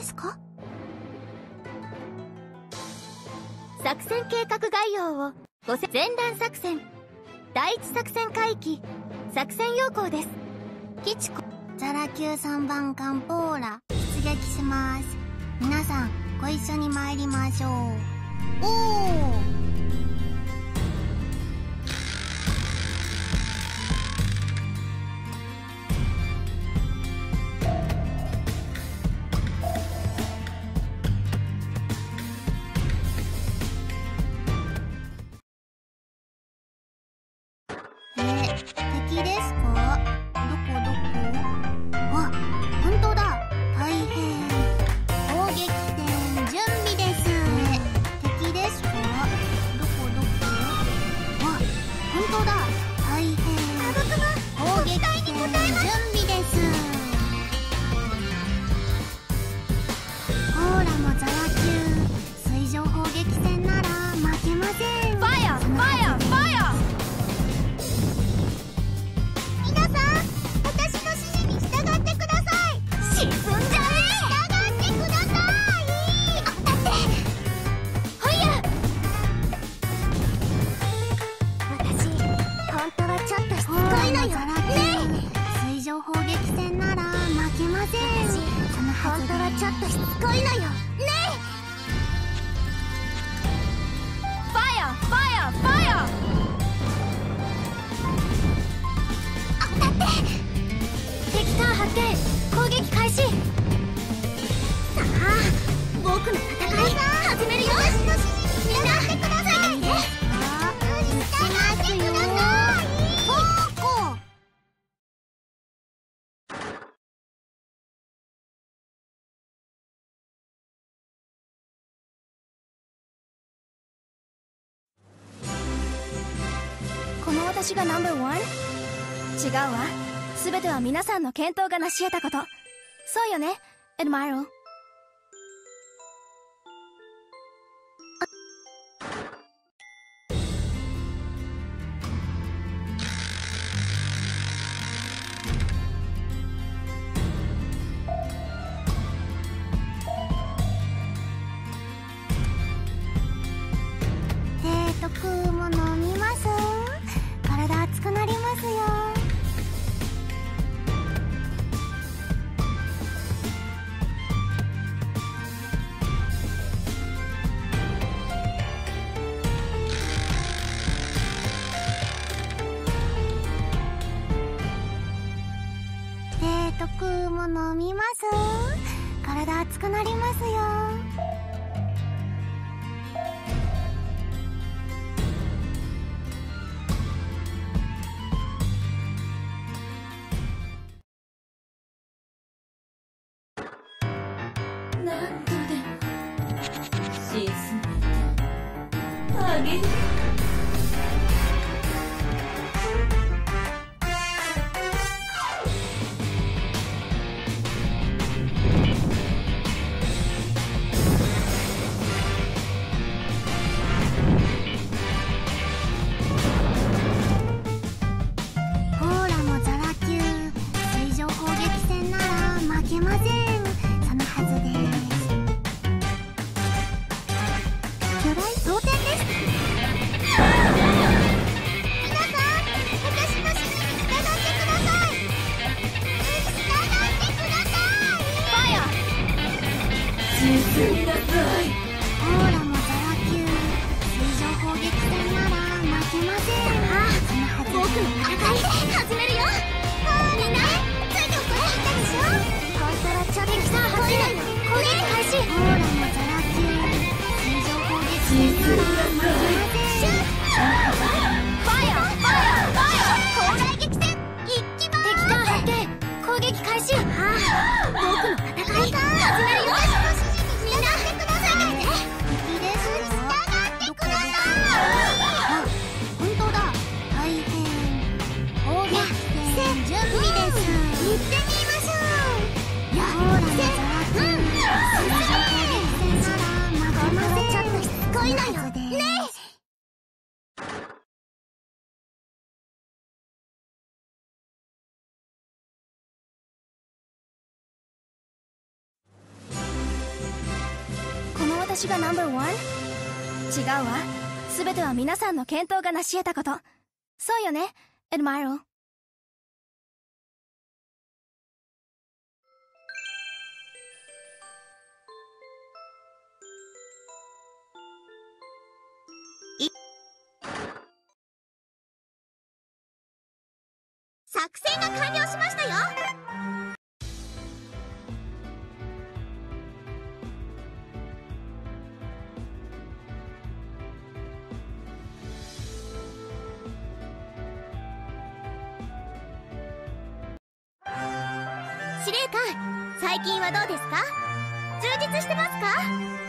ですか？作戦計画概要をご説明。前段作戦第一作戦海域作戦要項です。基地コザラ級3番艦ポーラ出撃します。皆さんご一緒に参りましょう。おお私がナンバーワン？違うわ。すべては皆さんの健闘が成し得たこと。そうよね、エルマイロ。飲みます。体熱くなりますよ。なんとでも沈めたあげる。同点です。私がナンバーワン？違うわ。すべては皆さんの健闘が成し得たこと。そうよね、エルマイロ。作戦が完了しましたよ。司令官、最近はどうですか？充実してますか？